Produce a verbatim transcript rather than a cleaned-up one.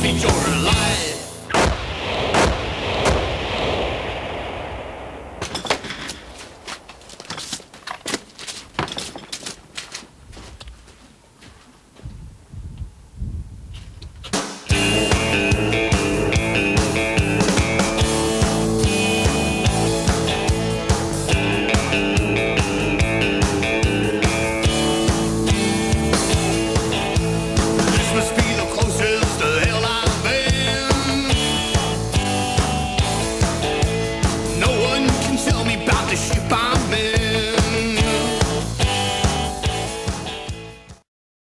For your life.